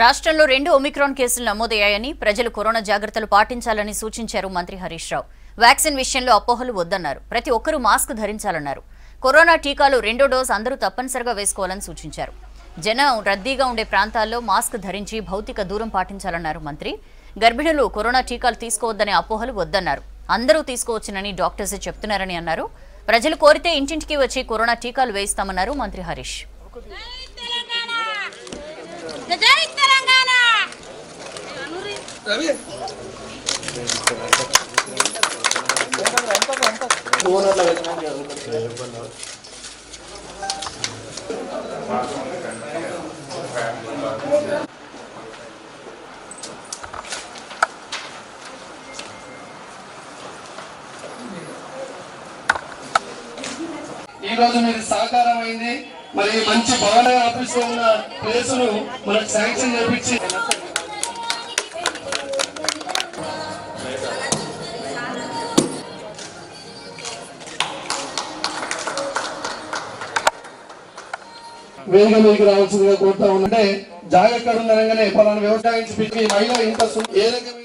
రాష్ట్రంలో 2 ఒమిక్రాన్ కేసులు నమోదయ్యాయని ప్రజలు కరోనా జాగృతలు పాటించాలని సూచించారు మంత్రి హరీష్ రావు. వ్యాక్సిన్ విషయంలో అపోహలు వద్దన్నారు. ప్రతి ఒక్కరూ మాస్క్ ధరించాలన్నారు. కరోనా టీకాలు రెండో డోస్ అందరూ తప్పనిసరిగా వేసుకోవాలని సూచించారు. జనం రద్దీగా ఉండే ప్రాంతాల్లో మాస్క్ ధరించి భౌతిక దూరం పాటించాలన్నారు మంత్రి. గర్భిణులు కరోనా టీకాలు తీసుకోవద్దనే అపోహలు వద్దన్నారు. అందరూ తీసుకోవచ్చునని డాక్టర్స్ చెప్తున్నారని అన్నారు. ప్రజలు కోరితే ఇంటింటికి వచ్చి కరోనా టీకాలు వేయిస్తామన్నారు మంత్రి హరీష్. सहकार मरी मंची भवन आफीस प्लेस मन शांक्षन चेप्पिंची వేగంగా రావాల్సిందిగా కోరుతా ఉన్నాను. జాగ్రత్తగా ఉండాలనే పలానా వ్యవసాయం ఇంత